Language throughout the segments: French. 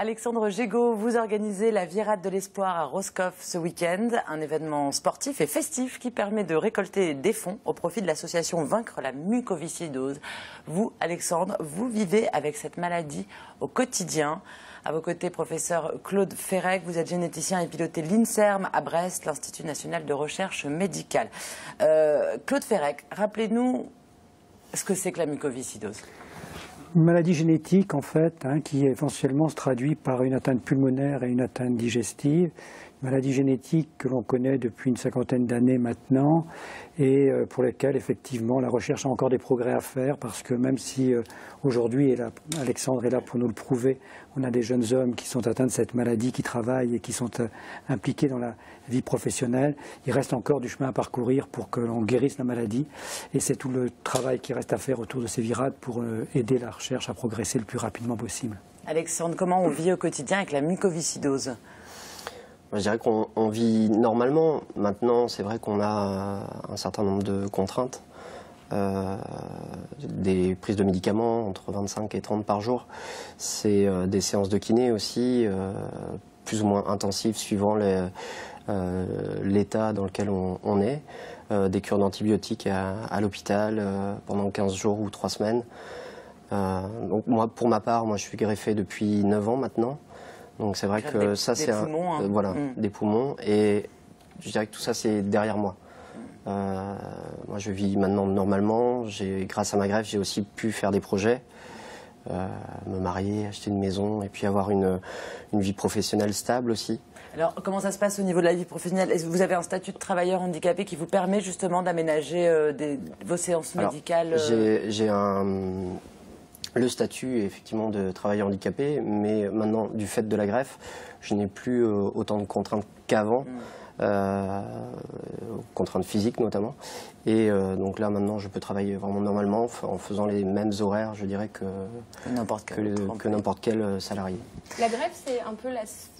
Alexandre Jego, vous organisez la Virade de l'Espoir à Roscoff ce week-end, un événement sportif et festif qui permet de récolter des fonds au profit de l'association Vaincre la mucoviscidose. Vous, Alexandre, vous vivez avec cette maladie au quotidien. À vos côtés, professeur Claude Ferec, vous êtes généticien et pilotez l'INSERM à Brest, l'Institut national de recherche médicale. Claude Ferec, rappelez-nous ce que c'est que la mucoviscidose. Une maladie génétique, en fait, hein, qui éventuellement se traduit par une atteinte pulmonaire et une atteinte digestive. Une maladie génétique que l'on connaît depuis une cinquantaine d'années maintenant et pour laquelle, effectivement, la recherche a encore des progrès à faire parce que même si aujourd'hui, et là, Alexandre est là pour nous le prouver, on a des jeunes hommes qui sont atteints de cette maladie, qui travaillent et qui sont impliqués dans la vie professionnelle, il reste encore du chemin à parcourir pour que l'on guérisse la maladie. Et c'est tout le travail qui reste à faire autour de ces virades pour aider la recherche à progresser le plus rapidement possible. Alexandre, comment on vit au quotidien avec la mucoviscidose? Je dirais qu'on vit normalement. Maintenant, c'est vrai qu'on a un certain nombre de contraintes, des prises de médicaments entre 25 et 30 par jour. C'est des séances de kiné aussi, plus ou moins intensives suivant l'état dans lequel on est, des cures d'antibiotiques à l'hôpital pendant 15 jours ou 3 semaines. Donc moi, pour ma part, moi, je suis greffé depuis 9 ans maintenant. Donc c'est vrai que ça c'est voilà, des poumons, et je dirais que tout ça c'est derrière moi. Moi je vis maintenant normalement, grâce à ma greffe j'ai aussi pu faire des projets, me marier, acheter une maison et puis avoir une vie professionnelle stable aussi. Alors comment ça se passe au niveau de la vie professionnelle? Est-ce que vous avez un statut de travailleur handicapé qui vous permet justement d'aménager vos séances médicales? J'ai le statut effectivement de travailleur handicapé, mais maintenant du fait de la greffe, je n'ai plus autant de contraintes qu'avant, contraintes physiques notamment. Et donc là maintenant je peux travailler vraiment normalement en faisant les mêmes horaires, je dirais, que n'importe quel salarié. La greffe c'est un peu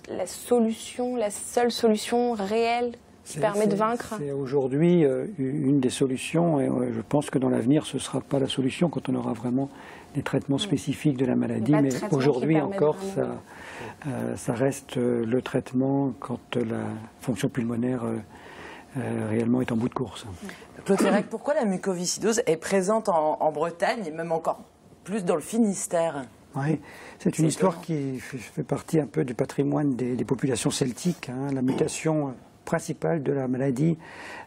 la solution, la seule solution réelle qui permet de vaincre. C'est aujourd'hui une des solutions, et je pense que dans l'avenir ce ne sera pas la solution quand on aura vraiment des traitements spécifiques de la maladie, mais aujourd'hui encore ça reste le traitement quand la fonction pulmonaire réellement est en bout de course. Claude Ferec, pourquoi la mucoviscidose est présente en Bretagne et même encore plus dans le Finistère? Oui, c'est une histoire qui fait partie un peu du patrimoine des populations celtiques, hein, la mutation principale de la maladie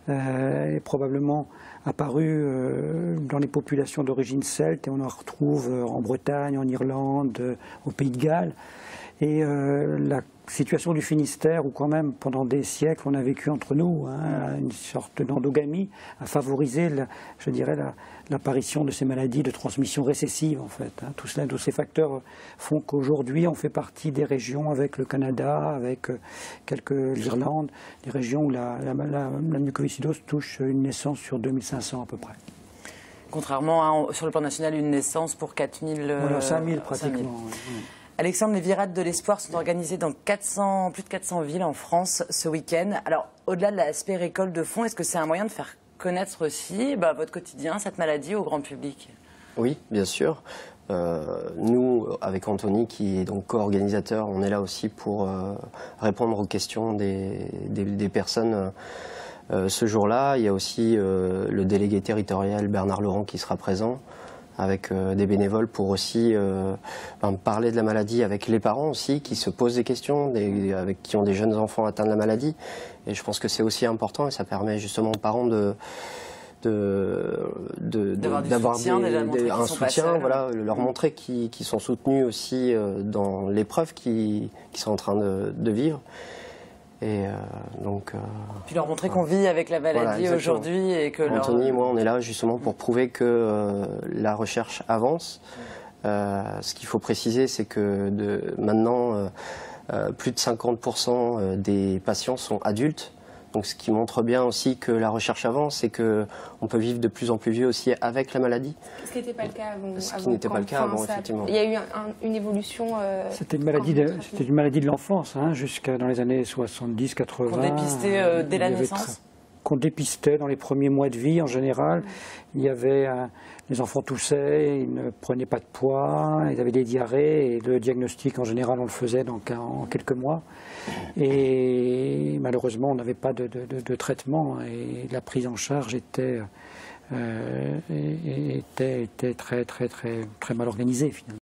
est probablement apparue dans les populations d'origine celte, et on en retrouve en Bretagne, en Irlande, au Pays de Galles. Et la situation du Finistère, où quand même pendant des siècles on a vécu entre nous, hein, une sorte d'endogamie, a favorisé, je dirais, l'apparition de ces maladies de transmission récessive en fait. Hein. Tout cela, tous ces facteurs font qu'aujourd'hui on fait partie des régions avec le Canada, avec l'Irlande, des régions où la mucoviscidose touche une naissance sur 2500 à peu près. Contrairement à, sur le plan national, une naissance pour 4000... Voilà, 5000 pratiquement. 5000. Oui. Alexandre, les Virades de l'Espoir sont organisées dans plus de 400 villes en France ce week-end. Alors, au-delà de l'aspect récolte de fonds, est-ce que c'est un moyen de faire connaître aussi votre quotidien, cette maladie, au grand public? Oui, bien sûr. Nous, avec Anthony, qui est donc co-organisateur, on est là aussi pour répondre aux questions des personnes ce jour-là. Il y a aussi le délégué territorial Bernard Laurent qui sera présent, avec des bénévoles pour aussi parler de la maladie avec les parents aussi, qui se posent des questions, qui ont des jeunes enfants atteints de la maladie. Et je pense que c'est aussi important, et ça permet justement aux parents d'avoir un soutien, voilà, leur montrer qu'ils sont soutenus aussi dans l'épreuve qu'ils sont en train de vivre. Et puis leur montrer qu'on vit avec la maladie aujourd'hui. Et que Anthony et moi, on est là justement pour prouver que la recherche avance. Ce qu'il faut préciser, c'est que maintenant, plus de 50% des patients sont adultes. Donc ce qui montre bien aussi que la recherche avance et qu'on peut vivre de plus en plus vieux aussi avec la maladie. Ce qui n'était pas le cas avant. Ce qui n'était pas le cas avant, effectivement. Il y a eu une évolution. C'était une maladie de l'enfance, hein, jusqu'à dans les années 70-80. Qu'on dépistait dès la naissance. qu'on dépistait dans les premiers mois de vie en général. Il y avait, les enfants toussaient, ils ne prenaient pas de poids, ils avaient des diarrhées, et le diagnostic en général on le faisait en quelques mois. Et malheureusement on n'avait pas de traitement et la prise en charge était très mal organisée finalement.